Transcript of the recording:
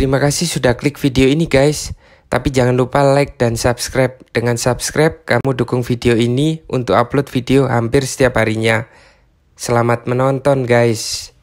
Terima kasih sudah klik video ini guys. Tapi jangan lupa like dan subscribe. Dengan subscribe kamu dukung video ini untuk upload video hampir setiap harinya. Selamat menonton guys.